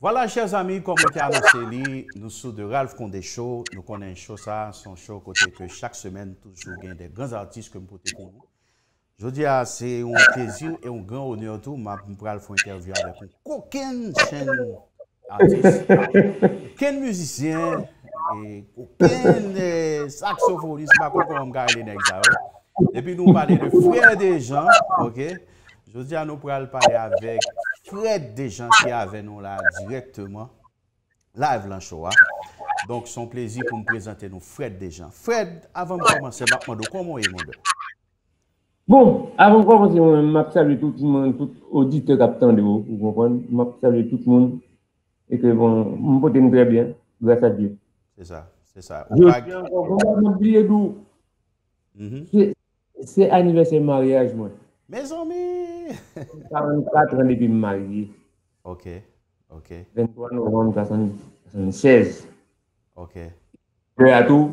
Voilà, chers amis, comme on a annoncé, nous sommes de Ralph Conde Show. Nous connaissons un show, ça, son show, côté que chaque semaine, toujours, il y a des grands artistes que nous portons. Je dis, c'est un plaisir et un grand honneur, tout. Je vais faire une interview avec aucune chaîne artiste, aucun musicien, et aucun saxophoniste, je ne sais pas comment je vais aller. Et puis, nous parlons de Frères Dejean, ok? Je dis, nous allons parler avec Fred Dejean qui est avec nous là directement, live l'anchoa. Donc, c'est un plaisir pour nous présenter nous Fred Dejean. Fred, avant de commencer, comment est-ce que bon, avant de commencer, je salue tout le monde, tout auditeur captant de vous, vous comprenez? Je salue tout le monde et que bon, vous me portez très bien, grâce à Dieu. C'est ça, c'est ça. C'est anniversaire mariage, moi. Mes amis! 44 ans depuis marié. Ok, ok. 23 novembre 1976. Ok. Et à tout,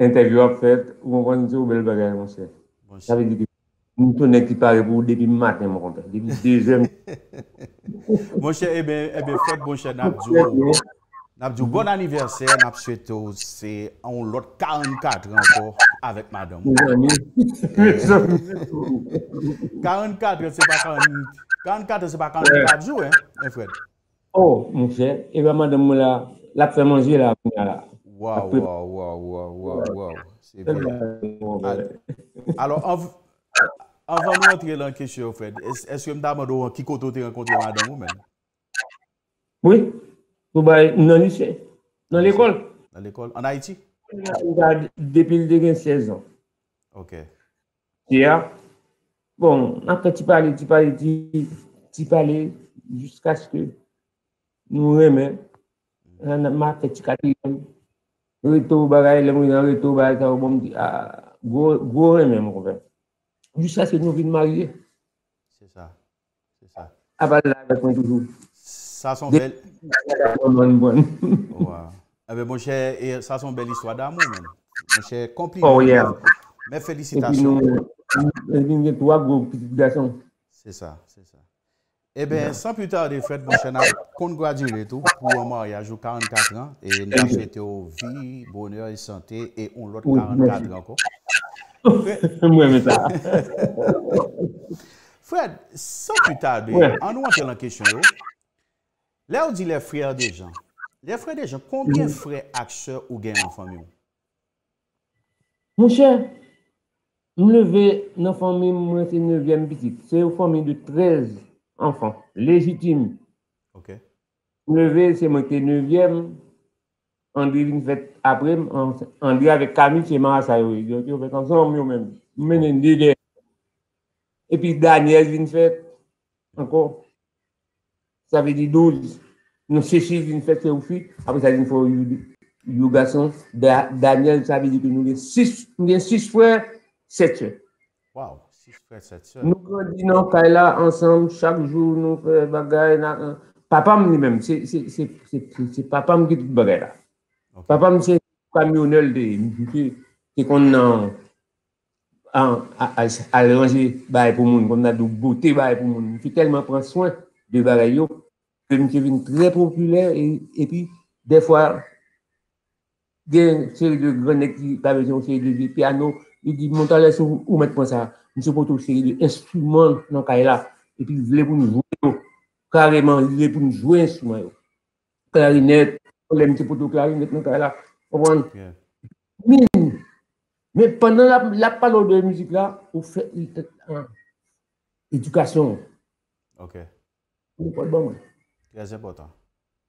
interview à fait, on va nous dire belle bagarre, mon chef. Ça veut dire que nous sommes qui parlent pour depuis matin, mon compère. Depuis 2 heures. Mon cher, eh bien, faites bon cher Nabdou. Nabdou, bon anniversaire, Nabdou Soueto. C'est en l'autre 44 encore. Avec madame. 44, c'est pas 44, c'est pas 44 jours, hein, Fred? Oh, mon cher, et bien madame, la fait manger là. Waouh. C'est bon. Alors, avant de rentrer dans la question, Fred, est-ce que madame Adou, qui côté tu rencontres madame ou même? Oui, dans le lycée, dans l'école. Dans l'école, en Haïti? Depuis le 16 ans. Ok. Yeah. Bon, après, tu parlais jusqu'à ce que nous remet. Jusqu'à ce que nous vîmes marier. C'est ça. C'est ça. Après, là, toujours. Ça sont belles. Ah ben, mon cher, et ça, c'est une belle histoire d'amour, même. Mon cher, compliment. Oh, yeah. Mes félicitations. Et puis, nous, trois gros petites garçons. C'est ça, c'est ça. Eh bien, yeah. Sans plus tarder, Fred, mon cher, nous congratulons tout pour un mariage aux 44 ans. Et nous souhaitons vie, bonheur et santé. Et on l'autre 44 ans encore. Moi, mais ça. Fred, sans plus tarder, en nous entrant dans la question, là, on dit les frères des gens. Les frères Dejean, combien de frères acteurs ou gagnent en famille? Mon cher, je me levais dans la famille, moi c'est 9e petite. C'est une famille de 13 enfants, légitimes. Ok. Je me levais, c'est moi qui est 9e. André vient fait après, André avec Camille, c'est Marassaïo. Ils ont fait ensemble, eux-mêmes. Et puis Daniel vient fait encore. Ça veut dire 12. Nous cherchons une fête au fil. Après ça, il faut un garçon. Daniel, ça veut dire que nous avons 6 frères, 7 soeurs. Wow, 6 frères, 7 soeurs. Nous grandissons là ensemble, chaque jour, nous faisons des bagailles. Papa lui-même, c'est papa qui fait des bagailles là. Papa, c'est un camionneur qui qu'on à ranger pour le monde, qu'on a de beauté pour le monde. Il faut tellement prendre soin de bagailles. Je suis très populaire et puis des fois, il y a une série de grands équipes, une série de pianos, il dit, mon talent, où mettre ça? Je suis pour une série d'instruments dans le là. Et puis, il voulait pour nous jouer, carrément, il voulait pour nous jouer instruments. Clarinette, je suis pour tout clarinette dans le là. Mais pendant la parole de musique là, on fait l'éducation. Ok. Très important.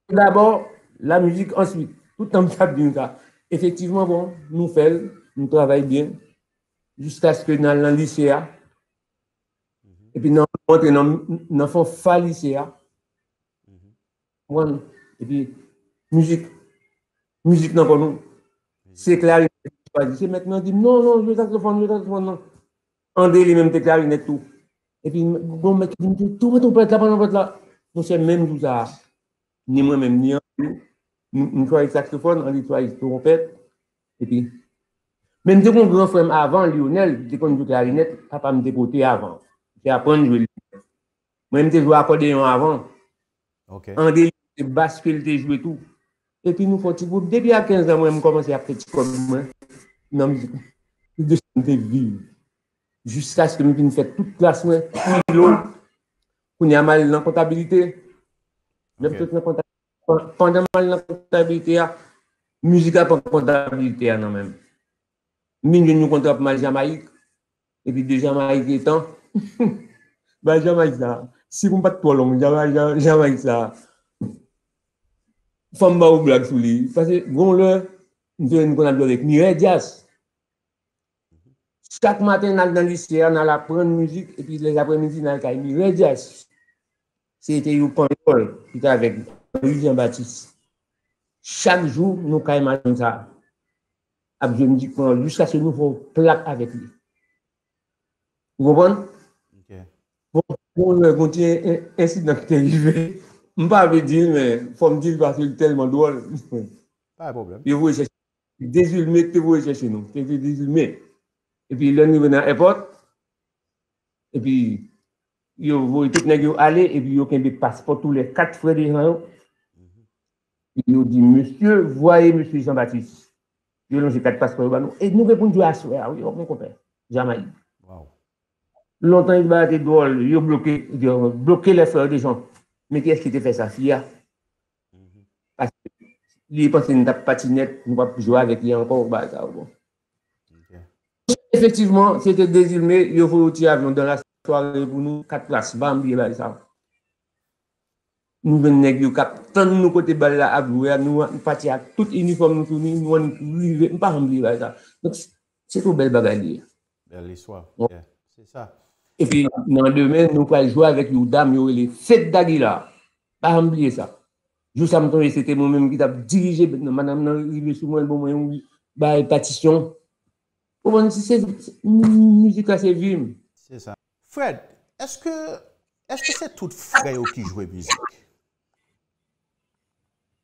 D'abord, la musique, ensuite, tout le temps, ça bien ça. Effectivement, bon, nous faisons, nous travaillons bien, jusqu'à ce que dans le lycée, et puis nous entrons dans le lycée, et puis musique non pour nous. C'est clair, c'est maintenant, dit non, je veux saxophone, non. André, lui-même, c'est clair, il est tout. Et puis, bon, mec, il dit, tout, on peut être là, nous sommes même tout ça. Ni moi-même, ni nous. Nous sommes saxophones, on nettoie trompettes. Et puis, même si mon grand frère avant, Lionel, dès qu'on joue clarinette, papa me dépotait avant. J'ai appris à jouer. Moi-même, j'ai joué accordéon avant. André, et bascule te jouer tout. Et puis nous faisons petit groupe. Depuis à 15 ans, moi, je commence à faire petit comme moi. Non, mais de vivre. Jusqu'à ce que nous puissions faire toute classe, moi, on y a mal dans la comptabilité. Même tout dans comptabilité. Pendant mal dans la comptabilité, musique à comptabilité, non même. Nous nous comptons mal Jamaïque. Et puis de Jamaïque étant, ben Jamaïque ça. Si vous ne pas trop long, Jamaïque ça. Femme ba ou blague sous lui. Parce que, bon, là, nous avons avec Mireille Diaz. Chaque matin, dans le lycée, on a appris la musique, et puis les après-midi, on a appris Mireille Diaz. C'était au point d'école, qui était avec Lucien Baptiste. Chaque jour, nous avons comme ça. Après, je dis, jusqu'à ce nouveau plaque avec lui. Vous comprenez? Bon, le continuer incident qui est arrivé. Je ne peux pas dire, mais il faut me dire parce que c'est tellement drôle. Pas de problème. Puis vous cherchez. Désolé, vous cherchez nous. Désolé. Et puis, là, nous venons à l'aéroport. Et puis, vous êtes tous allés. Et puis, vous avez des passeports tous les 4 frères des gens. Ils nous disent, monsieur, voyez, monsieur Jean-Baptiste. Ils nous disent 4 passeports. Et nous répondons à soi. Oui, on comprend. Jamaïque. Longtemps, il va être drôle. Ils ont bloqué les frères des gens. Mais qu'est-ce qui te fait ça, fille? Parce que lui, il pense qu'il n'a pas de patinette, il ne va plus jouer avec lui encore. Effectivement, c'était désilmé, il faut tirer avion dans la soirée pour nous, 4 places, bam, il va ça. Nous venons avec le cap, tant de nos côtés, nous partions à toute uniforme, nous ne pas oublier ça. Donc, c'est tout belle bagaille. Belle histoire, c'est ça. Et puis, dans le domaine, nous allons jouer avec les dames, les fêtes d'Aguila. Pas oublier ça. Juste à me tomber, c'était moi-même qui t'a dirigé. Madame, il est souvent le bon moyen de partition. Pour moi, c'est musique assez vive. C'est ça. Fred, est-ce que c'est tout frère qui joue musique?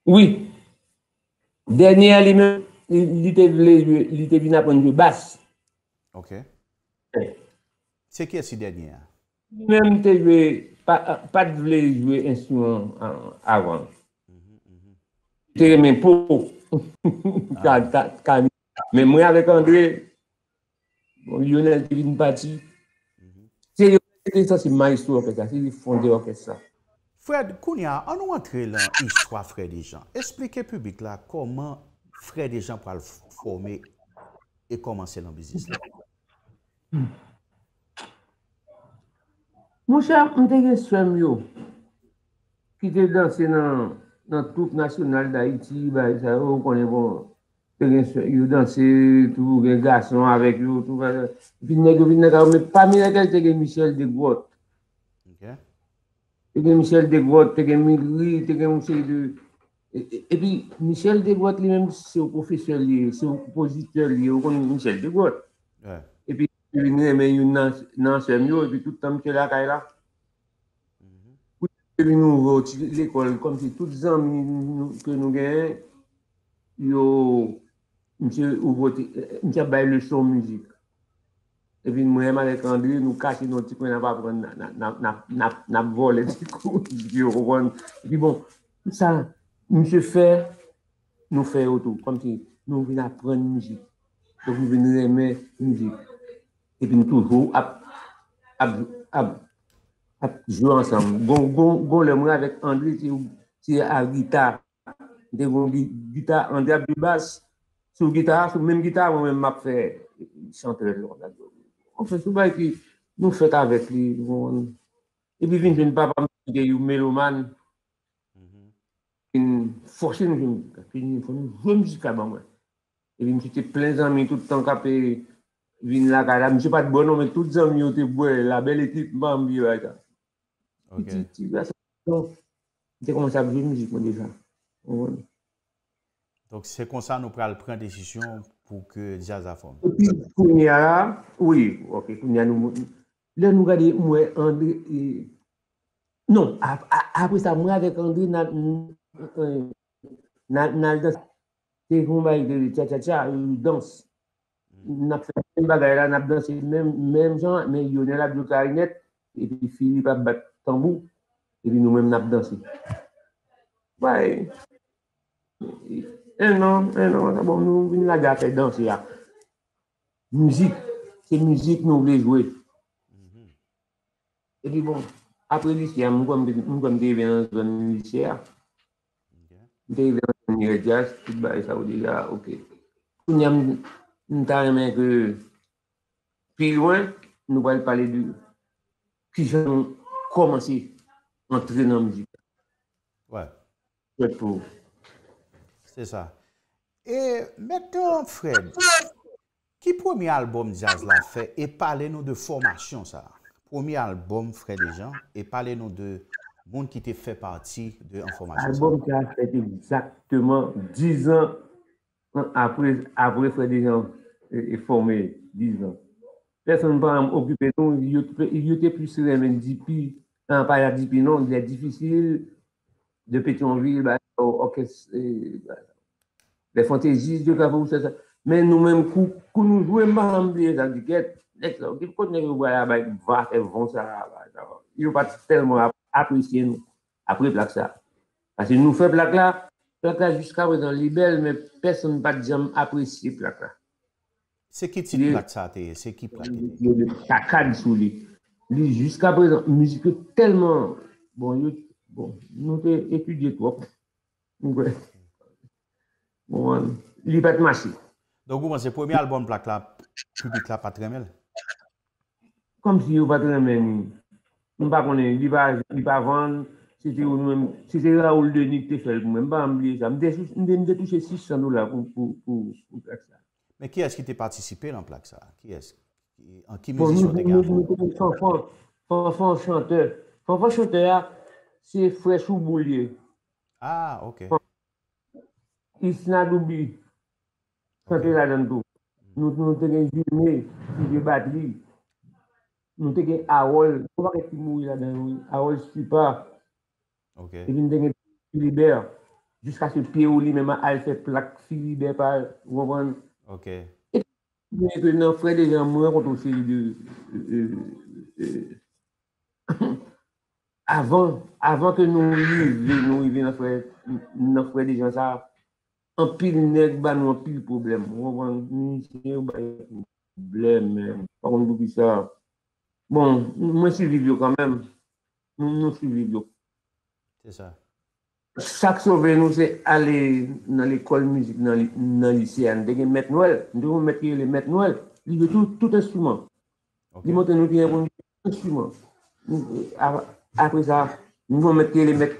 Oui. Dernier, il était venu apprendre le basse. OK. C'est qui est-ce dernier? Même tu joué, pas de voulait jouer instrument avant. C'était mes pauvres. Mais moi avec André, Lionel qui vient de partir. C'est ça, c'est ma histoire, c'est le fondeur que ça. Fred, Kounia, on nous rentre dans l'histoire Frères Dejean. Expliquez au public là comment Frères Dejean pour le former et commencer dans le business. Mon cher, je suis un somme qui était dansé dans la troupe nationale d'Haïti. On connaît bon. Je dansais tout, les garçons avec eux. Puis, je parmi lesquels, il y a Michel Desbois. Il y a Michel Desbois, il y a Migri, il y a Michel. Et puis, Michel Desbois, lui-même, c'est un professeur, c'est un compositeur, on connaît Michel Desbois. Et puis, mais il y a un seigneur et puis tout le temps que la caille là. Nous l'école comme si tous les amis que nous gagnons, yo monsieur ouvre monsieur bail le son musique. Et puis moi-même avec André nous cacher nos petits qu'on n'a pas prendre n'a volé du coup. Et puis bon, ça monsieur fait nous fait autour comme si nous venons apprendre musique. Donc nous venons aimer musique. Et puis nous toujours à jouer ensemble. Bon, le mois avec André, c'est à guitare. Des guitares, André a de basse. Sur guitare, sur même guitare, moi-même, m'a fait chanter. On fait souvent et puis nous faisons avec lui. Et puis, je ne pas des mélomanes. Forcément, il faut nous jouer musicalement. Et puis, j'étais plein d'amis tout le temps capé. Vin la cara, je suis pas de bon nom, mais tous les amis ont été la belle équipe, bambi, ouais. Tu vois, c'est comme ça, je musique, moi déjà. Donc, c'est comme ça, nous prenons des décisions pour que jazz a forme. Et puis, Kounia, oui, ok, Kounia, nous. Là, nous regardons, moi, André. Non, après ça, moi, avec André, nous dansons. C'est comme ça, tcha-tcha-tcha, nous dansons. N'a fait même bagaille là, n'a dansé même genre, mais Lionel a joué clarinette et puis Philippe a battu tambour et puis nous-mêmes n'a dansé. Ouais. Un an, d'abord, nous venons la gaffe danser. Musique, c'est musique nous voulons jouer. Et puis bon, après Lucien, nous sommes des événements de musicien. Des événements de jazz, tout ça vous dit là, ok. Nous avons que plus loin, nous allons parler de qui ont commencé à entrer dans la musique. Ouais. C'est tout. C'est ça. Et maintenant, Fred, qui premier album jazz l'a fait et parlez-nous de formation, ça? Premier album Fred Dejean et parlez-nous de monde qui t'a fait partie de formation. L'album qui a fait exactement 10 ans après Fred Dejean est formé, 10 ans. Personne ne va m'occuper, donc il était plus serein, mais DP, non, pas la DP, non, il est difficile de Petion Ville, bah, les fantaisistes de Cavou, c'est ça. Mais nous-mêmes, quand nous jouons, les indiquettes, ils n'ont pas tellement apprécié nous après Black ça. Parce que nous faisons Black là jusqu'à présent, les belles, mais personne n'a jamais apprécié Black là. C'est qui type Black ça? C'est qui Black? Le saccade sous lui. Jusqu'à présent, musique tellement. Bon, nous avons étudié toi. Bon, il va te marcher. Donc, vous pensez, premier album Black là, public là, pas très mal? Comme si vous pas très mal. On pas connaître, il va vendre. C'était Raoul Denis qui fait, même pas oublier ça. Je touché $600 pour Black ça. Mais qui est-ce qui t'a participé dans Black ça? Qui est-ce? En qui musicien de garde? Fanfan chanteur, c'est Frères Boulier. Ah, ok. Isna Doubi, chanteur là-dedans. Nous avons Julmé, Batri. Nous avons Raoul, on va être mourir là-dedans. Raoul Super. Ok. Et nous avons Philibert. Jusqu'à ce pied où lui-même a fait plaque Philibert par Woman. Ok. Et maintenant, Frères Dejean, moi, quand on fait Avant que nous arrivions dans Frères Dejean, ça, en pile nègre, nous avons pile problème. Par contre, depuis ça, bon, moi, je suis quand même. Nous suivons. C'est ça. Chaque sauvé, nous, c'est aller dans l'école musique, dans le lycée. Nous devons mettre Noël. Il veut tout instrument. Il montre nous qu'il y a un instrument. Après ça, nous allons mettre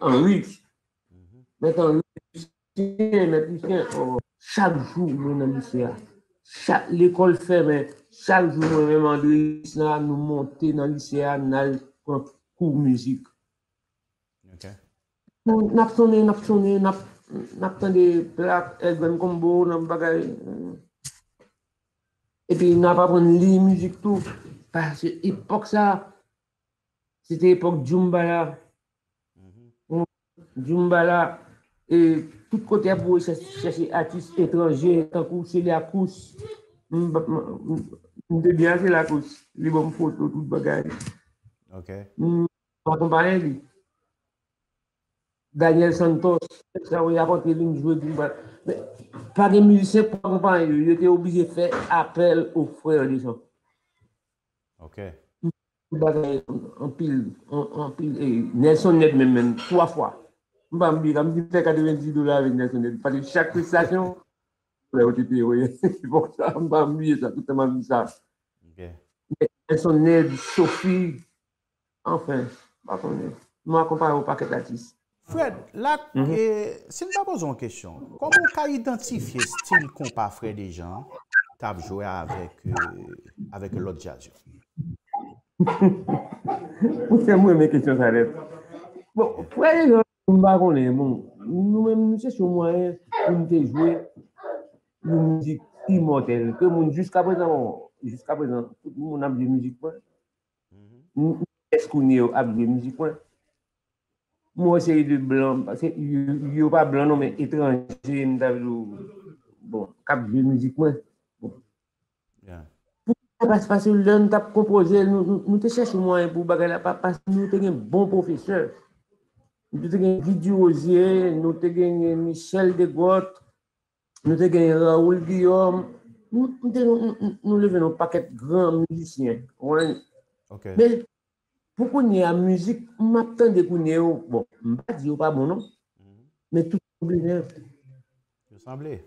Henri, chaque jour, nous dans le lycée. L'école ferme, chaque jour, nous-mêmes, André, nous montons dans le lycée, nous allons cours musique. Nous avons des plaques, des combos, des bagages. Et puis, nous n'avons pas appris les musiques, tout. Parce que l'époque, ça, c'était l'époque Djumbala. Djumbala, et tout côté pour chercher artistes étrangers, tant que c'est la course. De bien, c'est la course. Les bonnes photos, tout le bagage. Ok. Accompagné lui. Daniel Santos, ça, il a apporté une joueuse Djumbala. Mais pas de musiciens pour accompagner lui. Il était obligé de faire appel aux frères des gens. Ok. En pile, Nelson Net même, 3 fois. Je me dis, $90 avec Nelson Net. Parce que chaque prestation, c'est pour ça, je me dis ça, tout le monde dit ça. Ok. Nelson Net, Sophie, enfin, je accompagne au paquet d'artistes. Fred, là, si nous posons une question, comment on peut identifier le style qu'on parle Fred Dejean t'as joué avec l'autre jazz? C'est moi mes questions ça reste. Bon, pour les gens nous connaissons, nous-mêmes nous cherchons moyen de jouer une musique immortelle que jusqu'à présent tout le monde a de musique point. Est-ce qu'on est a de musique point? Moi c'est de blanc parce que il y a pas blanc non mais étranger bon cap de musique point. Parce que l'un t'a composé, nous cherchons moyen pour bagarre parce que nous avons un bon professeur. nous avons gagné Guido Rosier, nous avons gagné Michel Degot, nous avons gagné Raoul Guillaume, nous levons un paquet de grands musiciens. Okay. Mais pour qu'on ait la musique, on m'attend de qu'on ait, bon, je ne vais pas dire pas bon nom, mais tout semble net. Il semblait.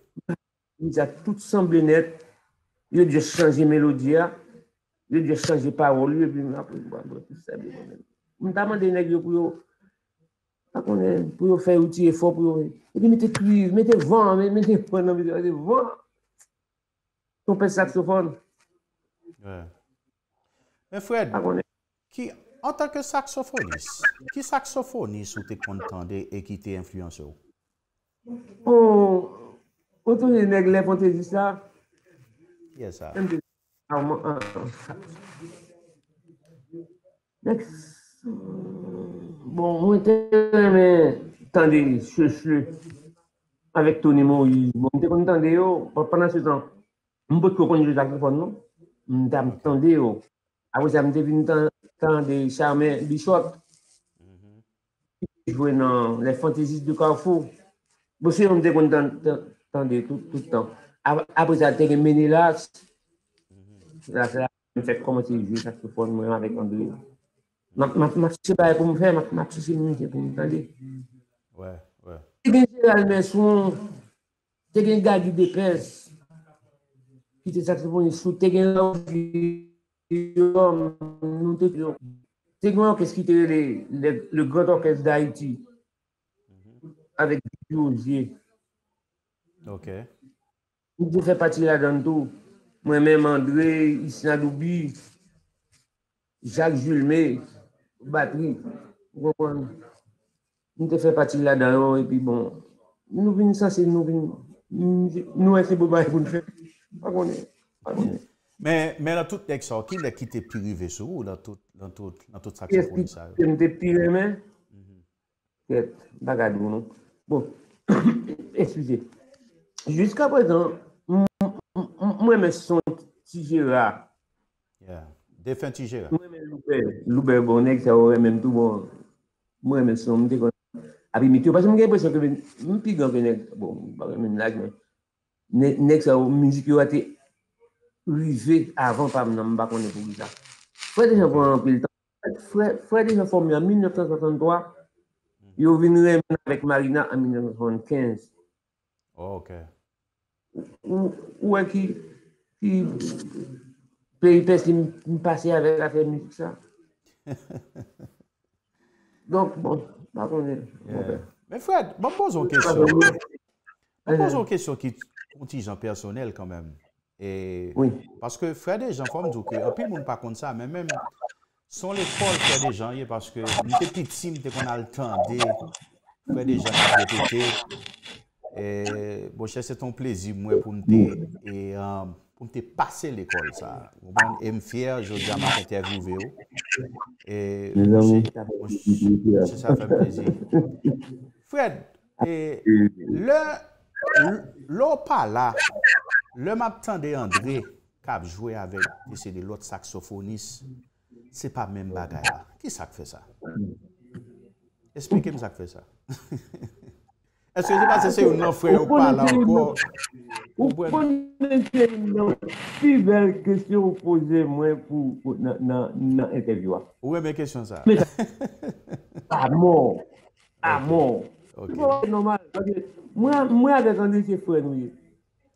Il a tout semblé net. Il a dû changer la mélodie, il a dû changer la parole, et puis il a dû changer la parole. Je me demande pour faire outil effort pour et puis mettez cuivre, mettez vent, mettez vent, ton père saxophone. Ouais. Mais Fred, qui en tant que saxophoniste, qui saxophoniste ou t'es content et qui t'es influencé? Oh, autour des nègres, on te dit ça. Yes, ça. Bon, moi, je suis avec Tony Moïse. Bon, je suis content de vous pendant ce temps. Je ne sais pas si je suis saxophone, non? Je suis content de vous. Après, je suis venu dans des charmés Bishop. Je jouais dans les fantaisistes de Carrefour. Je suis content de tout le temps. Après, ça a été mené là. Là, je me fais commencer à jouer saxophone avec André. Je pas pour me faire, pour me parler. Ouais. T'es gars du DPS, qui te saxophoniste, t'es gars du t'es gars qu'est-ce qui était le grand orchestre d'Haïti, avec Guido Rosier. Ok. Vous faites partie là-dedans tout. Moi-même, André, Isna Doubi, Jacques Julmé, Batri, nous te fait partie là-dedans, et puis bon, nous venons ça, c'est nous c'est pour nous faire. Mais dans tout l'exor, qui l'a quitté privé sur vous, dans tout ça que vous savez? Je me suis piré, mais c'est bagadou, non? Bon, excusez. Jusqu'à présent, moi, je suis Tigera. Défunt Tigera. Loubert Bonnet, ça aurait même tout bon. Moi, je suis un petit peu. Après, parce que j'ai l'impression que je suis un peu. Bon, je suis un peu. Mais la musique a été arrivée avant, pas pour ça. Frère Dejean prend un peu le temps. Frère Dejean formé en 1963. Il est venu avec Marina en 1975. Oh, ok. Ou est-ce qui péripèce qui me passait avec la musique ça? Donc, bon, par contre, mais Fred, je pose une question. Je pose une question qui est contingent personnel quand même. Et oui. Parce que Fred Dejean, forme que un peu de monde pas contre ça, mais même son l'école Fred Dejean, parce que j'étais petit, dès qu'on a le temps de Fred Dejean répéter. Et bon, c'est ton plaisir moi pour me passer l'école ça. Je suis fier, je dis à ma interview. Et c'est ça fait plaisir. Fred, l'on pas là, le matin de André qui a joué avec l'autre saxophoniste, c'est pas même bagaille. Qui ça fait ça? Expliquez-moi ça fait ça. Est-ce que je ne sais pas si c'est un frère ou pas là encore? Vous prenez une si belle question posée moi pour l'interview. Oui, mais question ça. Amour. Amour. C'est normal. Moi, avec André, c'est frère.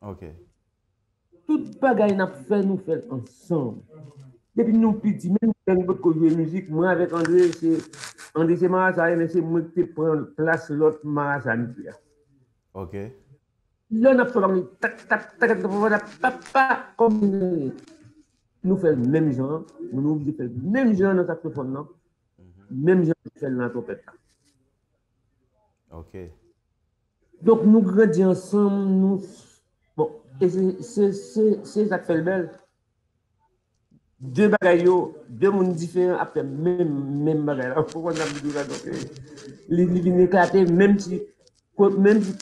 Ok. Toute bagaille n'a fait nous faire ensemble. Depuis nous petits, même quand nous avons joué la musique, moi avec André, c'est. On dit c'est Marasaï, mais c'est moi qui prends place l'autre Marasaï. Ok. Là, on a fait tac, comme nous faisons le même genre, nous nous obligés de faire le même genre dans le saxophone, non? Même genre de faire dans la trompette. Ok. Donc, nous grandissons ensemble, nous. Bon, et c'est ça qui fait le bel. Deux bagailles, deux mondes différents après même bagaille. Pourquoi on a mis là donc les lignes éclatées, même si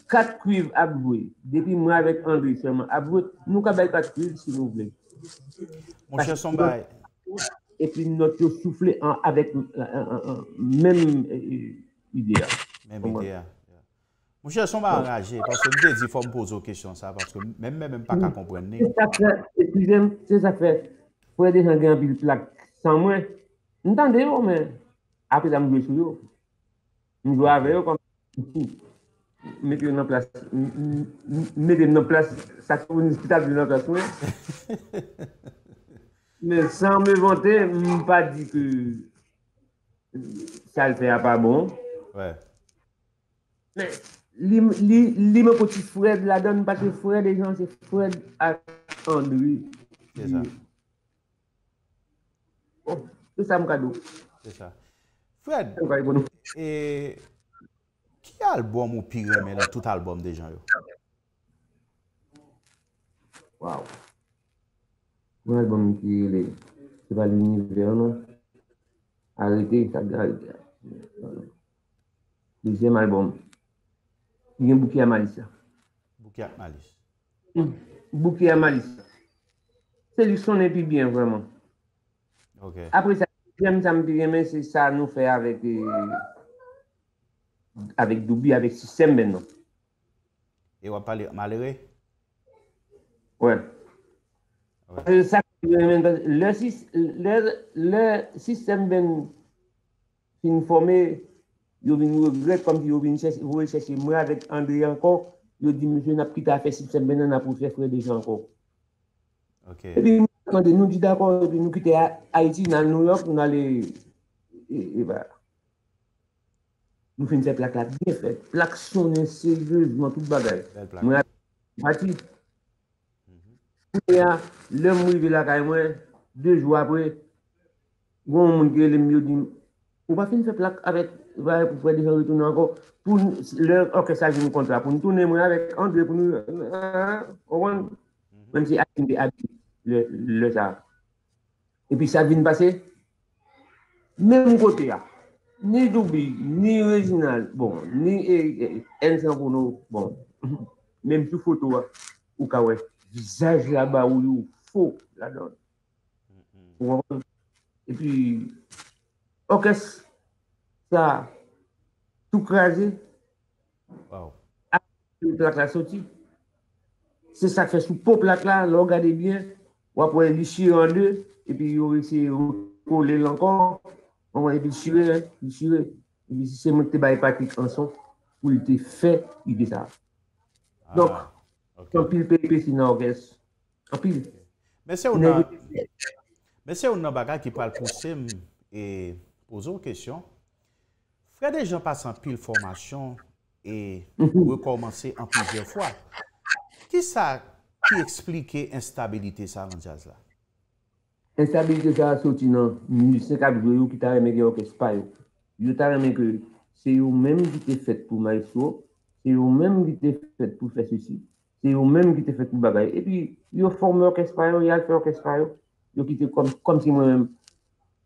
quatre cuivres à bouer. Depuis moi avec André seulement à bouer, nous avons quatre cuivres si vous voulez. Mon cher Sombaï. Et puis notre soufflé avec même idéal. Même idéal. Mon cher, on va engager parce que je dis qu'il faut me poser aux questions, ça, parce que même pas qu'à comprendre. C'est ça fait. Pour des gens qui ont une plaque sans moi, nous t'entendons, mais après, ça me joue sur eux. Nous jouons avec eux comme mettez-nous en place, ça se trouve inhospitable dans la place. Mais sans me vanter, je ne pas dire que ça ne fait pas bon. Ouais. Mais les petits Fred la donne parce que Fred des gens, c'est Fred à André. C'est ça. Bon, c'est ça mon cadeau. C'est ça. Fred, et qui album ou pire mais dans tout album des gens? Waouh. Mon album qui est c'est pas l'univers non. Arrêtez, ça grave. Deuxième album. Il y a un bouquet à Malice. Bouquet à Malice. Bouquet à Malice. C'est lui son et puis bien, vraiment. Okay. Après ça, c'est ça nous fait avec avec Doubi, avec SACEM maintenant. Et on va parler malheureux? Ouais. Ça, le SACEM ben fin formé. Yo vin regrette comme yo vin chercher moi avec André encore, yo dit monsieur n'a quitté à faire système maintenant n'a pour faire Frères Dejean encore. OK. Et puis quand nous dit d'accord de nous quitter à Haïti dans New York, nous aller et voilà. Nous fin cette plaque bien faite, plaque sonne sérieusement toute bagaille. Moi Batri. Et le m'rivé la caille moi 2 jours après bon monde qui le mieux dit on va finir cette plaque avec pour Frères Dejean retourner encore pour leur orchestre nous contrat pour nous tourner avec André pour nous même si le ça et puis ça vient passer même côté là ni Doubi ni original bon ni Ensangono bon même sous photo ou kawé visage là-bas ou faux la donne et puis orchestre ça, tout crasé. Wow. La plaque la sortie. C'est ça qui fait sous pop plaque là, l'on regarde bien. On va pouvoir licher en deux, et puis on va essayer de coller encore. On va licher, licher. Et puis c'est monté par Patrick Anson pour le fait, il est ça. Donc, en pile PP, c'est dans l'orchestre. En pile. Mais c'est un bagage qui parle pour SACEM et poser une question. Frères Dejean passent en pile formation et recommencer en plusieurs fois. Qui ça qui explique l'instabilité dans jazz là? L'instabilité ça sorti dans musicien qui t'a aimé que orchestre pas yo. Yo t'a aimé que c'est eux même qui t'est fait pour maestro, c'est eux même qui t'est fait pour faire ceci, c'est eux même qui t'est fait pour bagaille et puis yo forme orchestre pas yo, y a fait orchestre pas yo. Yo qui t'est comme si moi même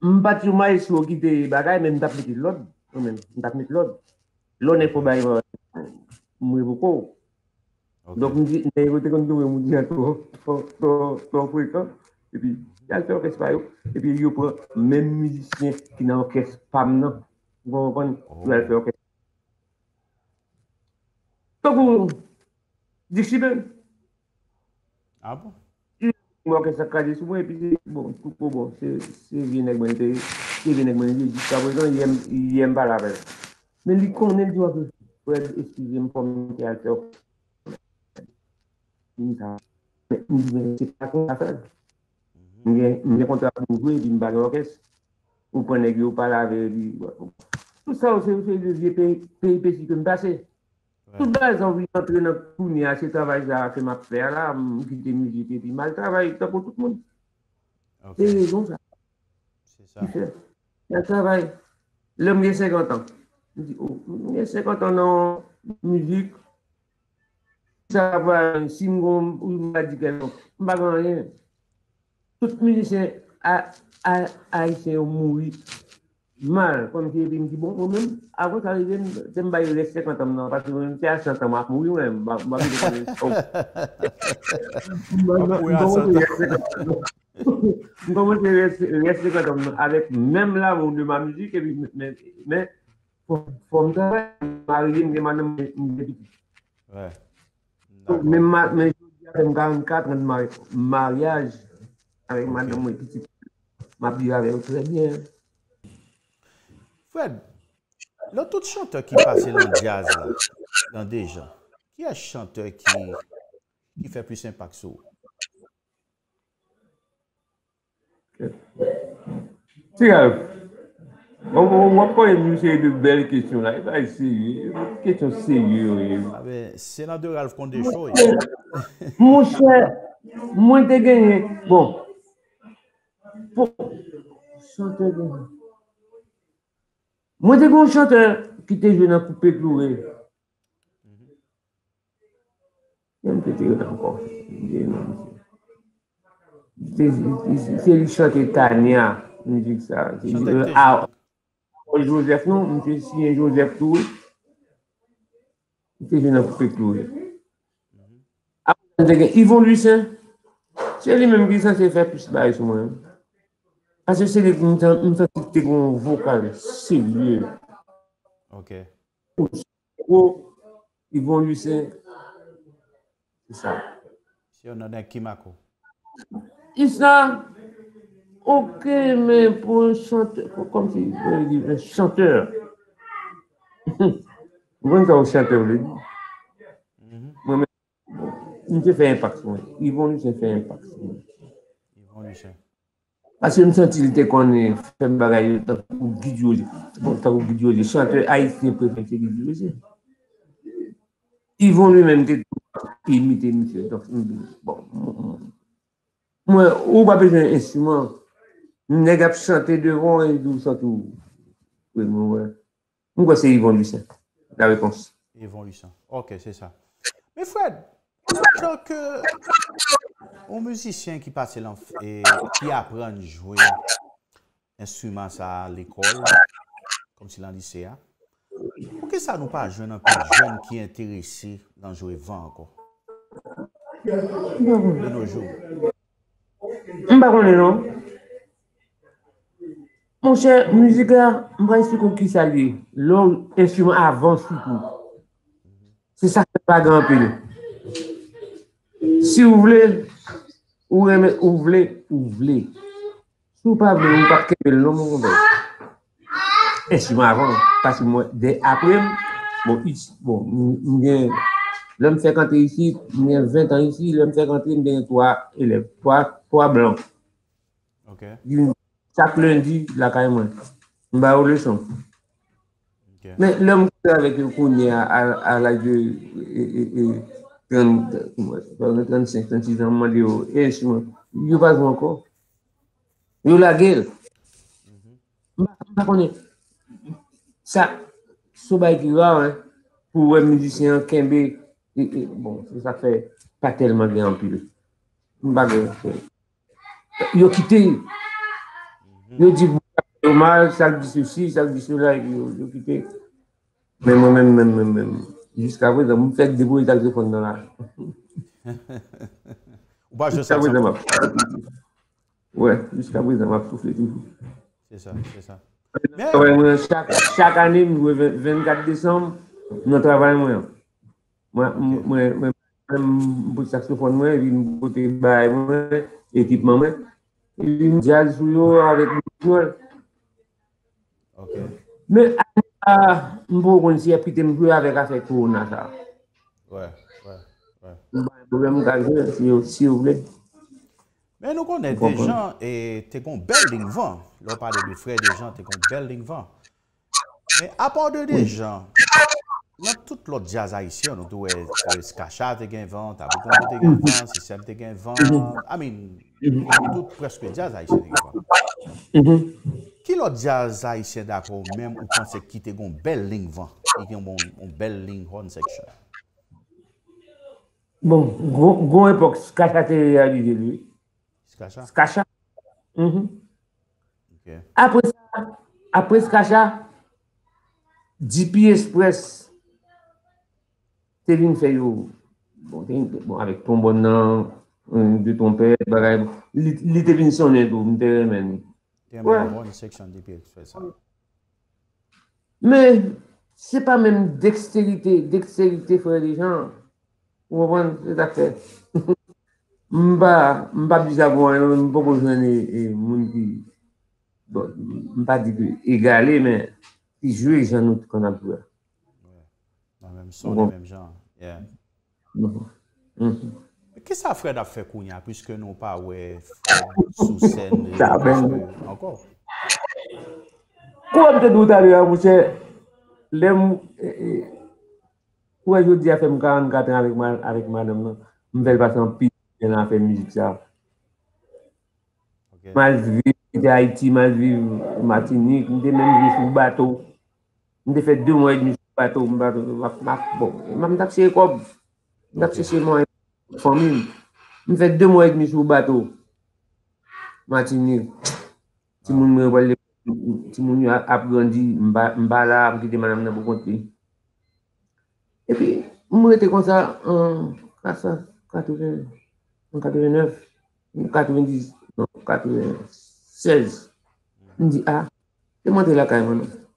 m'pas tu maestro qui t'est bagaille même d'appliquer l'autre. Même l'autre. L'on est pour beaucoup. Donc, nous disons, et puis, il y a le orchestre, et puis, il y a même musicien qui n'a orchestre pas maintenant. Vous comprenez? Il y a le orchestre. Donc, discipline. Ah bon? Et puis, bon, tout bon, c'est bien augmenté. Jusqu'à présent, il n'aime pas la veille. Mais il connaît le droit de excusez-moi comme théâtre. C'est pas qu'on a fait. Il est content de jouer, il me bat l'orchestre. Vous prenez que vous parlez avec lui. Tout ça, c'est le vieux pays qui me passe. Tout base, on veut entrer dans le tournée à ce travail-là que ma faire là, quitter la musique et puis mal travailler pour tout le monde. C'est raison ça. C'est ça. Elle travaille. L'homme a 50 ans. Il dit, oh, il a 50 ans en musique. Ça va, si on m'a dit quelque chose, on ne va rien. Tout musicien haïtien mourit mal. Comme si il me dit, bon, même avant ça, il m'a dit 50 ans, parce que je suis à 100 ans, je mourir, je commence à rester avec même l'amour de ma musique, mais pour me travailler, marié, mais je suis 44 ans de mariage avec madame et petite. Ma vie avec très bien. Fred, dans tout chanteur qui passe dans le jazz, là, dans des gens, qui est le chanteur qui fait plus impact sur vous? C'est grave. On prend une série de belles questions là. Il va essayer. Une question sérieuse. C'est dans de Ralph Conde Show. Mon cher, moi, t'ai gagné. Bon. Chanteur. Moi, t'ai un chanteur qui t'ai joué dans la poupée clouée. Il y a un petit peu encore. C'est le chanteur Tania. Musique ça. Ah, Joseph, non, je suis Joseph tout. C'est une poupée clouée. Après, Yvon Lucien, c'est lui-même qui s'est fait plus bail sur moi. Parce que c'est une petite vocale sérieux. Ok. Yvon Lucien, c'est ça. Si on en a qui m'a quoi. Isna, ok, mais pour un chanteur, comme si je dis, un chanteur. Vous voyez ça, un chanteur, je dis. Moi-même, je me fais impact sur moi. Ils vont lui faire impact sur moi. Ils vont lui faire. Parce que je me sens qu'il était qu'on fait un bagage pour Guido Rosier. Bon, t'as pour Guido Rosier. Chanteur haïtien préféré, c'est Guido Rosier. Ils vont lui-même imiter, monsieur. Donc, bon. Moi, ou pas besoin d'instrument. N'est pas chanter devant et tout ça tout. Oui, moi. Pourquoi c'est Yvon Lucien? La réponse. Yvon Lucien. Ok, c'est ça. Mais Fred, donc, un musicien qui passe l'enfant et qui apprend à jouer instrument à l'école, comme si en lycée, pourquoi ça nous pas jeune un peu jeune qui est intéressé dans jouer vent encore? De nos jours. Je ne sais pas non. Mon cher musique, je vais expliquer qui ça l'est. L'instrument avance surtout. C'est ça qui va grand peu. Si vous voulez, vous voulez, vous voulez. Si vous ne voulez pas, vous ne pouvez pas l'homme. L'instrument avance. Parce que moi, dès après, bon, l'homme fait rentrer ici, il y a 20 ans ici, l'homme fait rentrer, il y a 3 élèves, 3 blancs. Ok. Chaque lundi, la carrément. On va aux leçons. Mais l'homme qui est avec le connaît à l'âge de 35, 36 ans, il n'y a pas encore. Il y a la guerre. Ça, c'est un qui va, pour un musicien, Kembe, bon, ça fait pas tellement bien en plus. Ils ont quitté. Ils ont dit, mal, ça dit ceci, ça dit cela, ils ont quitté. Mais moi-même, jusqu'à présent, je fais des bruits avec le fond dans la. Ou pas, je sais pas. Ouais, jusqu'à présent, je vais souffler toujours. C'est ça, c'est ça. Chaque année, le 24 décembre, nous travaillons. Moi, pour saxophone, moi, une beauté bail, moi, équipement, moi, une jazz avec le OK. Mais bon, si après tu jouer avec affaire Corona ça. Ouais. Problème gagner si vous voulez. Mais nous connaissons des gens et t'es qu'on building vent. Là on parle de frères des gens, t'es qu'on building vent. Mais à part de des gens dans tout l'autre jazz haïtien, nous doit Skah Shah te gagne vent, t'as beaucoup te gagne vent, système te gagne vent. I mean, tout presque jazz haïtien te gagne vent. Qui l'autre jazz haïtien d'accord même ou pense qui te gagne belle ligne vent, il gagne une belle ligne horn section. Bon, gros époque Skah Shah te réalisé lui. Skah Shah. Après ça, après Skah Shah, DP Express. C'est une feuille bon avec ton bon nom de ton père pareil l'été vient sonner tout me termine ouais section DP Express Mais ce n'est pas même dextérité, frère Dejean. Vous comprenez tout à fait. Je ne peux pas dire avoir, je ne peux pas besoin de monde qui. Je ne peux pas dire égalé, mais qui joue les gens qu'on a pu. Dans le même son, dans le même genre. Qu'est-ce que Fred a fait, Kounia, puisque nous pas ouais sous scène encore? Quoi peut-être tout à l'heure, monsieur? Ouais, je dis à faire 44 ans avec madame, je vais passer en pile, je vais faire musique ça. Malvivre, j'étais à Haïti, malvivre, Martinique, je vais même vivre sur le bateau. Je fait 2 mois et demi sur le bateau, je vais famille. Je fait 2 mois et demi sur le bateau. Martinique. Si mon me a grandi, je là, je madame pour compter. Et puis, je suis comme ça en 89, en 90, en 96. Je me dis, ah, je vais monter la caille.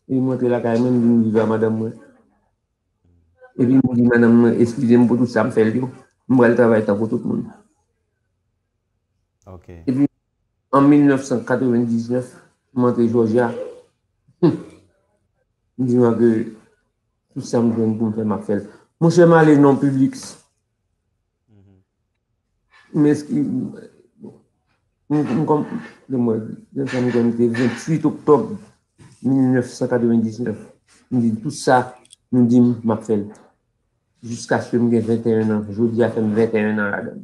Je vais monter la caille, je vais vivre à madame. Et puis, je me dis, madame, excusez-moi pour tout ça, je fais le. Je vais travailler pour tout le monde. Okay. Et puis, en 1999, je suis entré Georgia. Je me dis que tout ça me donne pour me faire ma fête. Moi, je suis allé non public. Mais ce qui. Ça me donne le 28 octobre 1999. Je me dis tout ça, je me dis ma fête. Jusqu'à ce que je me 21 ans. Je vous dis à faire 21 ans là-dedans.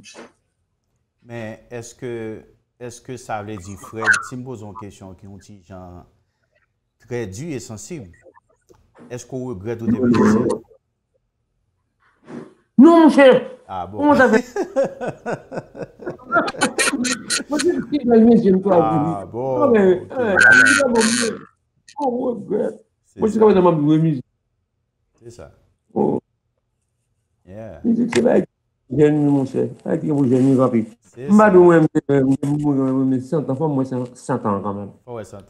Mais est-ce que ça veut dire, Fred, si je pose une question qui est un petit genre très dure et sensible, est-ce qu'on regrette tout début de ça? Non, mon cher. Ah bon? Comment ça fait? Moi, je suis très bien, je ne peux pas. Ah bon? Non, mais on regrette. Moi, je suis quand même dans ma remise. C'est ça. C'est là que j'ai mis mon cher. C'est là que j'ai mis rapide. Je me suis 100 ans, moi 100 ans quand même. Oui, 100 ans.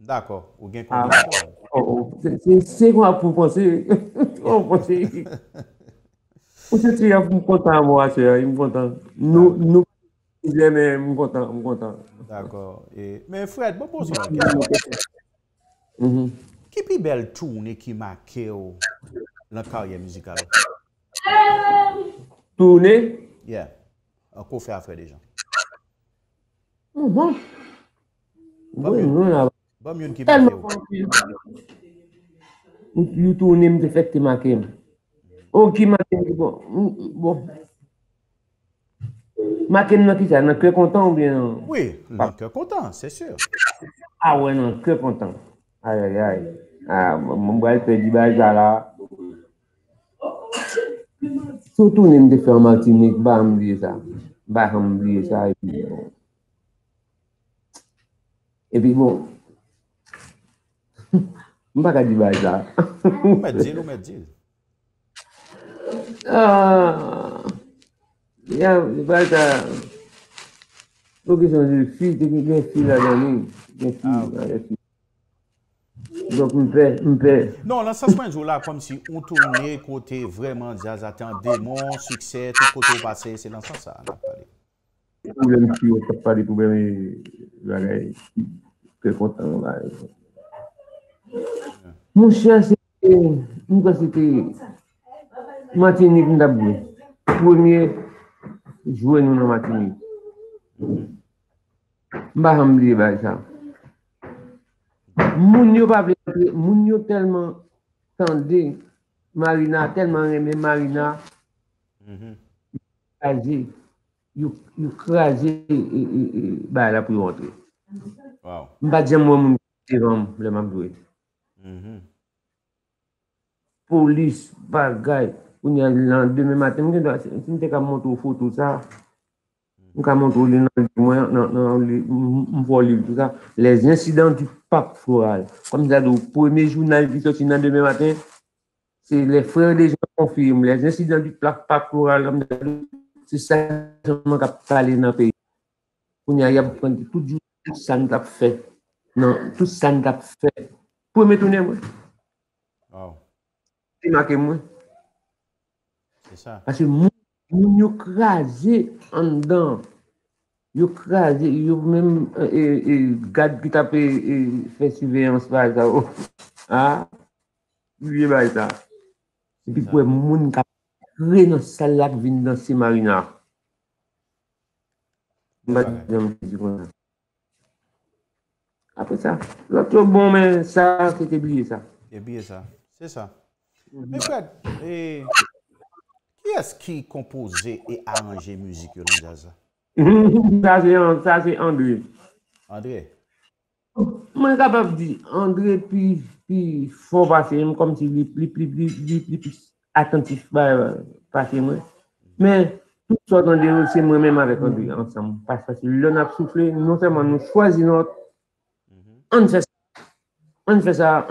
D'accord. Ou bien combien de temps? C'est quoi pour penser? Pour ce qui est content, moi, je suis content. Nous, je suis content. D'accord. Mais Fred, je pose une question. Qui est plus belle tournée qui marque la carrière musicale? Tourner? Yeah. Qu'on fait affaire des gens. Mm-hmm. Bon, mieux qui marque. Nous tournons, de fait, qui marque. Oh, qui marque, bon. Marque, non, qui ça? Dans le cœur content ou bien? Oui, dans le cœur content, c'est sûr. Ah, ouais, dans le cœur content. Aïe, aïe, aïe. Ah, mon gars, il fait du bagage là. Surtout, on aime faire Martinique, bah, on oublie ça, et puis bon. Et puis bon, on va pas dire ça. On va dire. Ah, je vais dire, donc ils ont des filles, donc, on peut. Non, dans ce sens, là, comme si on tournait côté vraiment jazz, attendez, mon succès, tout côté passé, c'est dans ce sens, ça. Le problème, si on n'a pas de problème, je suis très content. Mon cher, c'était Martinique, nous avons premier joué nous dans Martinique. Je ne vais pas dire ça. Mounio tellement tendé, Marina tellement aimé Marina, crasé et bah là pour rentrer. Wow. Bah j'aime moi le même doué. Police, bagaille. On y a demain matin, on était qu'à monter au photo ça. Les incidents du pape floral. Comme ça, le premier journal qui sortit demain matin, c'est les frères Dejean confirment. Les incidents du pape floral, c'est ça qui a parlé dans le pays. On a tout ça nous a fait. Premier tournée, C'est marqué moi. C'est ça. Parce que moi, nous crasé en dedans. Nous crasé, nous même garde qui tape fait surveillance par ça. Ah, lui est par ça. Et puis pour les gens qui ont créé dans salle là qui viennent dans ces marinas. Après ça, l'autre bon, mais ça, c'était bien ça. C'est bien ça, c'est ça. Mais Fred, qui est-ce qui composait et arrangeait la musique dans le jazz? Ça, c'est André. André? Moi, je suis capable de dire, André, puis fort passer, comme si plus attentif passer moi. Mais tout ça, c'est moi-même avec André ensemble. Parce que l'on a soufflé, non seulement nous choisissons notre. On fait ça.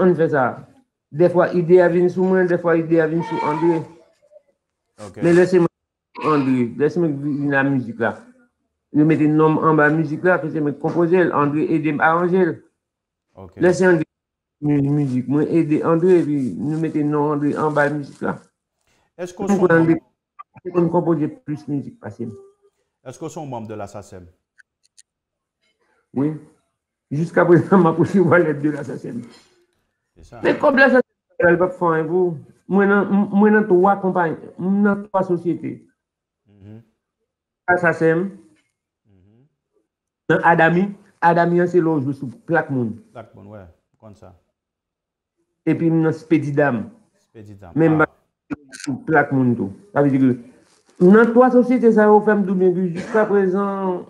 Des fois, l'idée vient sur moi, des fois, l'idée vient sur André. Okay. Mais laissez-moi, André, laissez-moi la musique là. Je mets des noms en bas de la musique là, laissez-moi composer, André, aidez-moi à arranger. Okay. Laissez André musique, moi aider André, puis nous mettez nom André en bas de la musique là. Est-ce qu'on peut composer plus de musique facile? Est-ce qu'on sont membres de la SACEM? Oui. Jusqu'à présent, ma couche va l'aide de l'Assassin. Mais comme l'Assassin, elle ne peut pas faire un vous. Moi, dans trois compagnies, dans trois sociétés. Assassin, dans Adami. Adami, c'est l'autre, je suis Black Moon. Black Moon, ouais, comme ça. Et puis, dans Spedidam. Spedidam. Même Black Moon, tout. Ça veut dire que dans trois sociétés, ça va faire bien que jusqu'à présent.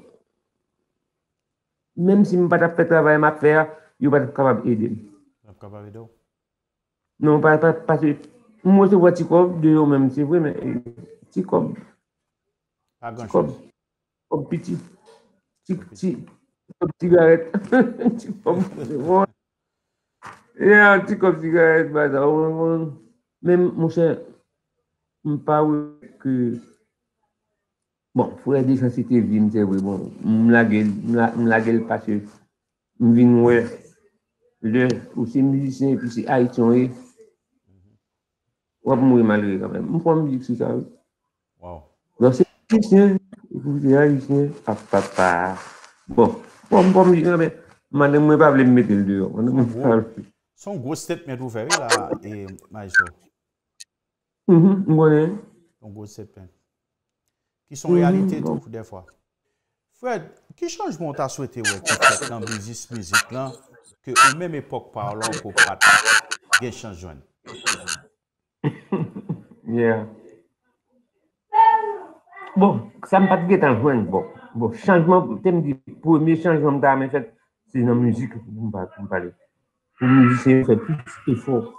Même si je ne peux pas travailler ma affaire, je ne suis pas capable d'aider. Non, parce que moi, je vois Tikob de eux-mêmes, c'est vrai, mais Tikob. Pas grand-chose. Tikob petit. Tikob cigarette. Tikob, c'est bon. Tikob cigarette, même, mon cher, je ne parle que. Bon, Frères Dejean, c'était vim, c'est vrai, bon, m'laguel parce que m'vin ouais, le, ou c'est musicien, puis c'est haïtien, et wap mourir malheureux quand même, m'fou musique sur ça, oui. Wow. Donc c'est haïtien, c'est haïtien, papa, bon, m'fou musique quand même, madame, moi pas voulu me mettre le dehors, son gros step, mais vous verrez là, et maïso. M'bonne. Son gros step, qui sont réalité tout des fois. Fred, qui changement t'as souhaité ouais qui fait dans musique là que au même époque parlant pour pas bien changement. Yeah. Bon, ça me pas de temps joindre bon changement tu me dis premier changement t'as mais fait c'est dans musique on va parler. Pour musicien fait plus effort.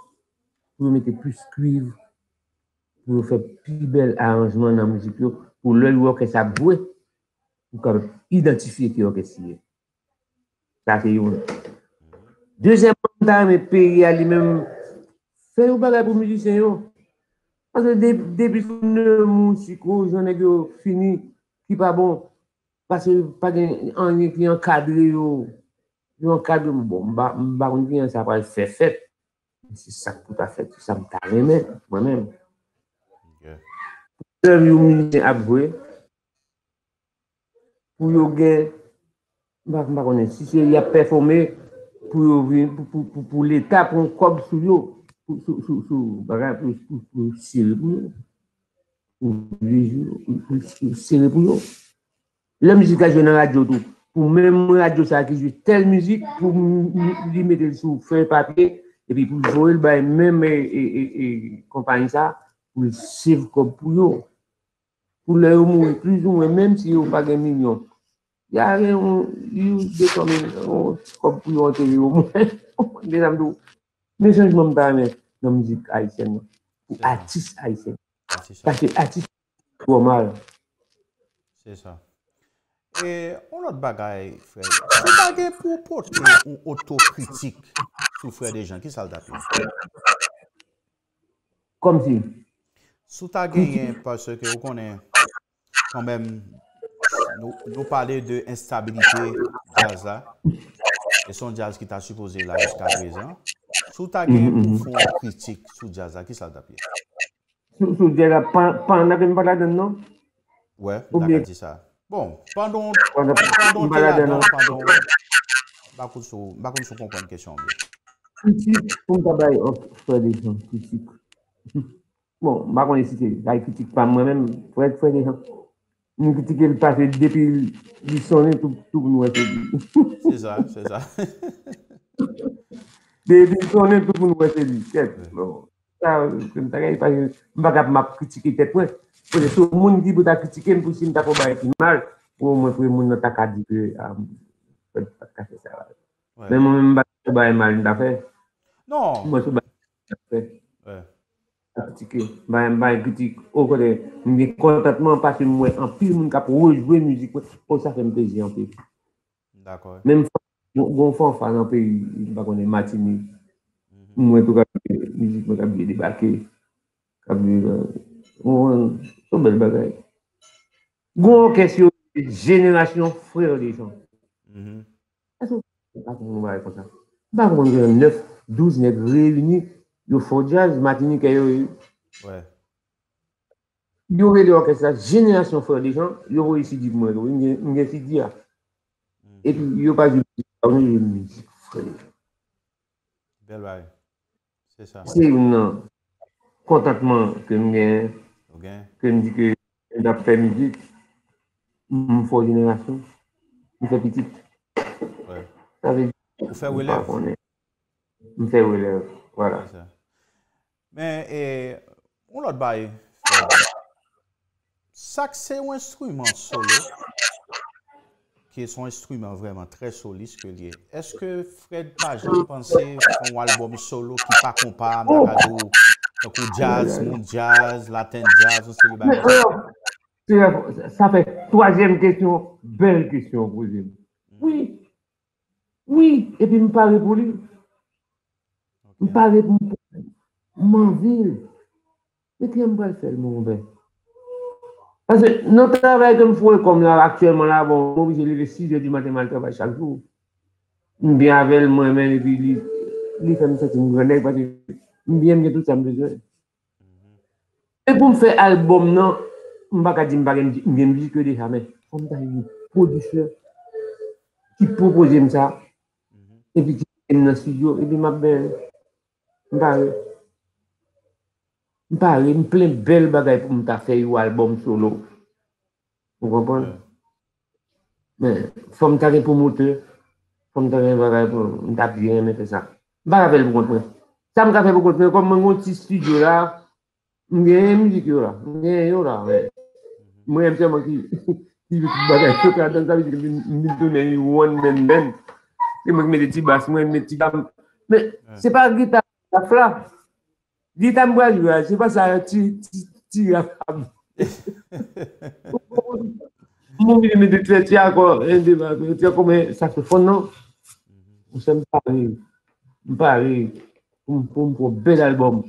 Pour mettre plus cuivre. Pour faire plus bel arrangement dans musique. Pour le voir que ça bouille, pour identifier qui orchestre. Ça, c'est une. Deuxièmement, dans le pays, il même fait un bagage pour les musiciens. Parce que depuis que le musique, j'en ai fini, qui n'est pas bon. Parce que pas un qui encadré, bon, ça va faire fête. C'est ça que tu as fait, ça me t'a remis, moi-même. Pour yoga, si c'est a performé pour l'État, pour un cob studio, pour serrer pour la musique à jouer dans la radio, pour même radio ça qui joue telle musique, pour lui mettre sous feuille papier, et puis pour jouer le même et compagnie ça, pour le suivre comme pour eux. Pour les hommes, plus ou moins, même si vous n'avez pas de millions. Il y a rien, comme pour vous, télé au moins. Mais changement de la musique haïtienne, pour artiste haïtien. Parce que l'artiste est trop mal. C'est ça. Et on a de bagaille, frère. C'est bagaille pour porter une autocritique sur Frères Dejean. Qui ça le date? Comme si. Sous ta gagne, parce que vous connaissez. Quand même, nous parler de instabilité jazz là, et son jazz qui t'a supposé là jusqu'à présent. Sous ta gueule, pour faire critique sous Jazza, qui ça d'appuyer? Sous Jazza, pendant que je balade, non? Ouais, d'accord, dit ça. Bon, pendant que balade, non? Pendant que je comprends la question. Critique, pour travailler, Frères Dejean, critique. Bon, je ne connais pas, je critique pas moi-même, Frères Dejean. Je critique le passé depuis le sonnet, tout nous a fait. C'est ça, c'est ça. Depuis le sonnet, tout nous a fait. Je ne sais pas, je ne critique tête. Parce que si le monde qui peut critiquer, pour si je ne peux pas être mal, au moins, le monde n'a pas dit que je ne peux pas faire ça. Mais moi-même, je ne peux pas être mal d'affaires. Non. Moi, je ne peux pas être mal d'affaires. Critique au côté mais complètement parce que moi en pile mon cap rejouer musique pour ça fait me plaisir en fait d'accord même bon fanfare en pays pas connait matinée moi tout cas musique moi cap débarquer cap on son belle bagaille gon question génération Frères Dejean est-ce que pas on va comme ça bah on 9 12 nèg réunis. Le faux jazz, Martinique, ouais. Il y aurait l'orchestre, génération Frères Dejean, il y aurait ici du moins, il y a ici du moins. Et puis, il n'y a pas de musique, Frères Dejean. Belle bail. C'est ça. C'est un contentement que je gagne, que je dis que je fais musique, je fais génération, je fais petite. Ouais. Ça veut dire. Vous faites relève. Je fais relève. Voilà. Mais, on l'a dit, ça c'est un instrument solo, qui est son instrument vraiment très soliste que lié. Est-ce que Fred Dejean pensait à un album solo qui n'est pas comparable à jazz, mon jazz, latin jazz, ça fait troisième question, belle question posée. Oui, oui, et puis me parler pour lui. Je ne parle pas mon ville. Mais qui ne va pas faire mon bain? Parce que notre travail comme fouet, comme là actuellement, là, bon, je lève 6 heures du matin, je travaille chaque jour. Bien avec moi-même, et puis il fait une grenade parce que bien tout ça me besoin. Et pour me faire un album, non, je ne vais pas dire que je jamais. Comme tu as un producteur qui propose ça, et puis qui est dans le studio, et puis ma belle. Je me plains belle bagaille pour me faire un album solo. Vous comprenez? Mais il faut me faire un promoteur, il faut me faire un bagaille pour me faire ça. Je ne vais pas pour moi. Ça me fait pour moi. Comme mon petit studio là, je vais musique là. Moi, je qui me faire la flamme, dit à moi, je sais pas ça, tu as femme. Mon vieux, mais tu as encore un débat, tu as combien ça se fond, non? Nous sommes Paris, pour un bel album.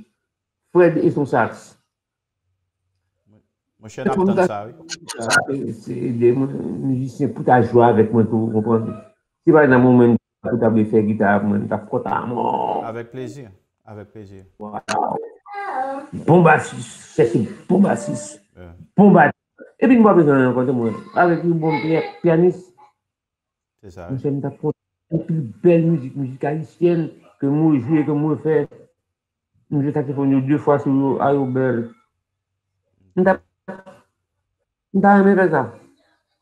Fred et son sax. Moi, je suis un ça, oui. C'est des musiciens pour ta joie avec moi, vous comprenez? C'est pas dans mon même temps que tu as fait guitare, tu as porté à mort. Avec plaisir. Avec plaisir. Wow. Bombassiste, c'est bombassiste. Bombassiste. Et puis, moi, je vais vous raconter moi. Avec un bon pianiste. C'est ça. Nous sommes d'apprendre la plus belle musique musicalicienne que moi je joue et que moi je fais. Nous avons téléphoné 2 fois sur Ayoubel. Nous avons aimé ça.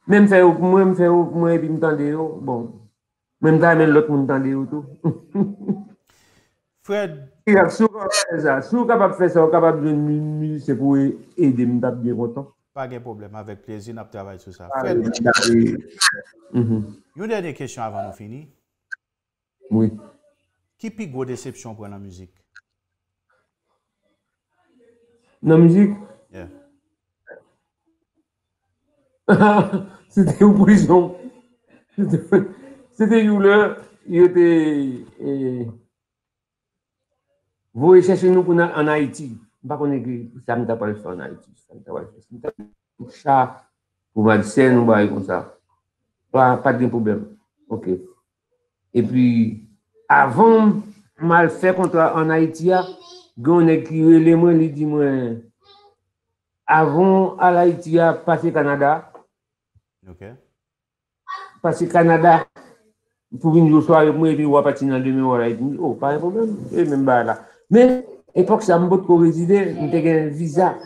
Même faire moi, et puis me tendez. Bon. Même ça, l'autre me tendez tout. Fred. Si vous êtes capable de faire ça, vous êtes capable de musiciens pour aider, vous êtes bien content. Pas de problème, avec plaisir, nous travaillons sur ça. Fred, une dernière question avant de finir. Oui. Qui pique vos déceptions pour la musique? La musique? C'était une prison. C'était une heure, il était... Vous allez chercher nous en Haïti. Je ne sais pas si ça pas le faire en Haïti. Ça ne pas le faire. Pour Madsen, nous allons comme ça. Pas de problème. OK. Et puis, avant, mal fait contrat en Haïti, on est qui l'élément lui dit moi avant à Haïti passer Canada. OK. Passer Canada pour venir le soir avec moi et puis on partir dans demi-heure oh pas de problème et même bah là. Mais époque ça me beaucoup résider, j'ai un visa.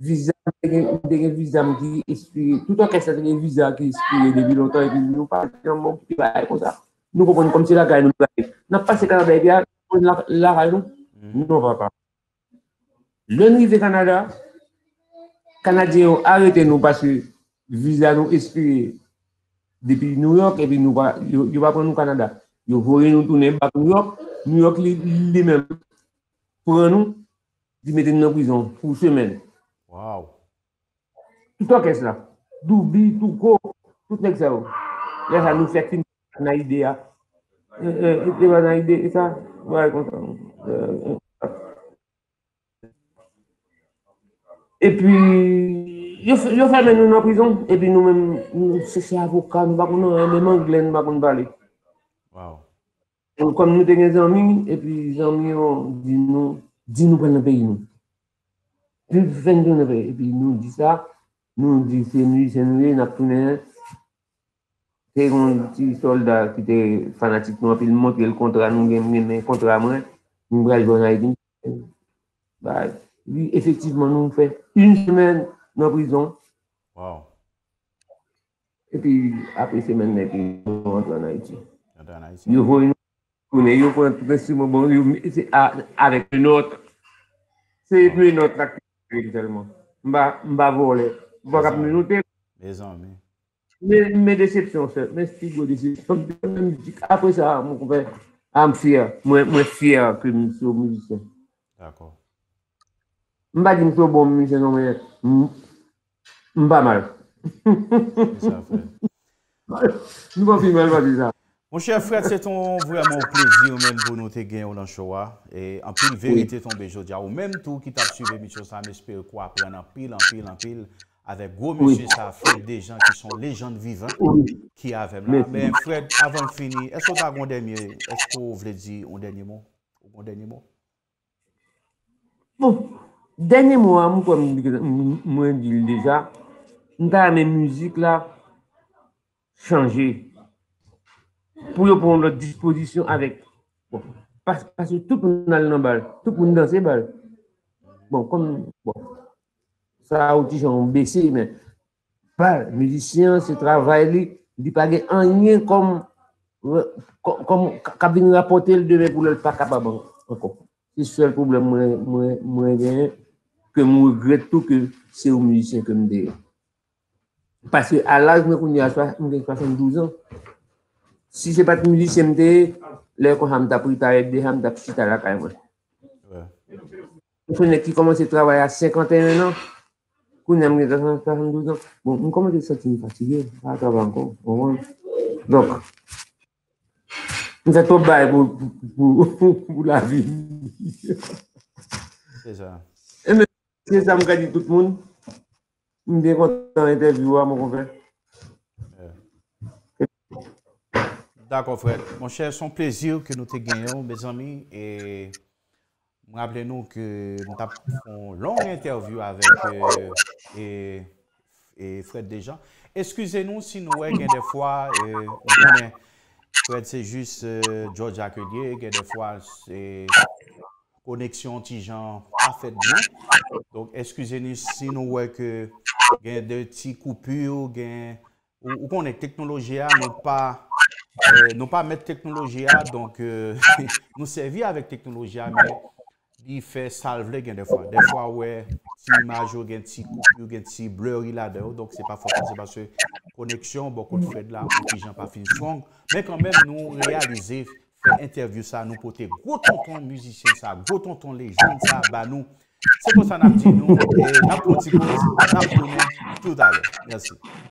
Visa des visas qui expirent tout en cas ça des visas qui expirent depuis longtemps et puis nous pas mon petit bail comme ça nous comprenons comme si la gagne nous n'a pas ce Canada et bien la raison non va pas le niveau Canada Canadiens arrêtez nous parce que visa nous expirent depuis New York et puis nous va il va prendre nous Canada il voulait nous tourner back New York les mêmes pour nous ils mettent nous en prison pour semaine. Wow. Tout en caisse là. Doubi, tout co, tout l'examen. Là, ça nous fait une idée. Et ça, ouais, comme ça. Et puis, je fais nous en prison. Et puis, nous-mêmes, nous sommes avocats, nous ne parlons pas anglais, nous ne parlons pas parler. Wow. Comme nous avons des amis, et puis, les amis ont dit nous, pour le pays, nous. Plus de 20 jours, et puis nous dit ça, nous dit c'est nuit, nous avons c'est un petit soldat qui était fanatique, nous avons montré le contrat, nous avons contrat à moi, nous avons dit, effectivement, nous avons fait une semaine dans prison. Wow. Et puis après semaine, nous rentrons en Haïti. Nous avons avec une autre. C'est une autre activité. Tellement. M'a volé. M'a minuté. Mes amis. Mes déceptions, mes stigo déceptions. Après ça, mon compère, je suis fier. Je suis fier que je suis musicien. D'accord. Je ne suis pas bon musicien, non, mais je suis pas mal. C'est ça, frère. Je ne suis pas mal, ça. Mon cher frère, c'est ton vraiment plaisir même pour nous te gagner dans Showa et en pile vérité tombé aujourd'hui ou même tout qui t'a suivi monsieur ça m'espère quoi apprendre en pile avec gros monsieur ça fait des gens qui sont légendes vivantes qui avec là mais Fred avant de finir est-ce que tu as un dernier est-ce que vous voulez dire un dernier mot ou un dernier mot bon dernier mot moi dit déjà dans mes musiques là changer pour prendre notre disposition avec. Bon. Parce que tout le monde a le bal, tout le monde danse le bal. Bon, comme bon. Ça a aussi un baissé, mais pas musicien, ce travail, il n'y a pas rien comme cabine rapporté le devait pour le pas capable encore. C'est le seul problème moi que je regrette tout que c'est aux musiciens que je me dis. Parce que à l'âge de 72 ans, si c'est pas de musicien, les gens ont appris à être des gens qui à la caille. Les qui commencent à travailler à 51 ans, qui ont 72 ans, bon, comment est-ce que tu fatigué? Pas travailler encore. Donc, nous sommes bâillés pour la vie. C'est ça. Et même si ça me dit tout le monde, je suis content d'interviewer mon confrère. D'accord, Fred. Mon cher, c'est un plaisir que nous te gagnons, mes amis. Et rappelez-nous que nous avons une longue interview avec Fred Dejean. Excusez-nous si nous avons des fois, on connaît Fred, c'est juste George Acadier, des fois, c'est connexion Tijan pas fait bien. Donc, excusez-nous si nous avons des petites coupures, ou qu'on est technologie, mais pas. Non pas mettre technologie à, donc nous servir avec technologie à, mais il fait salver des fois. Des fois, ouais, si l'image ou un petit coupure, un petit blurry là-dedans, donc c'est pas fort, c'est parce que connexion, beaucoup de frais de là, pour qui j'en pas fini strong, mais quand même, nous réaliser, faire interview ça, nous porter gros tonton musicien ça, gros tonton légende ça, bah nous, c'est pour ça qu'on a dit nous, et la politique, tout à l'heure. Merci.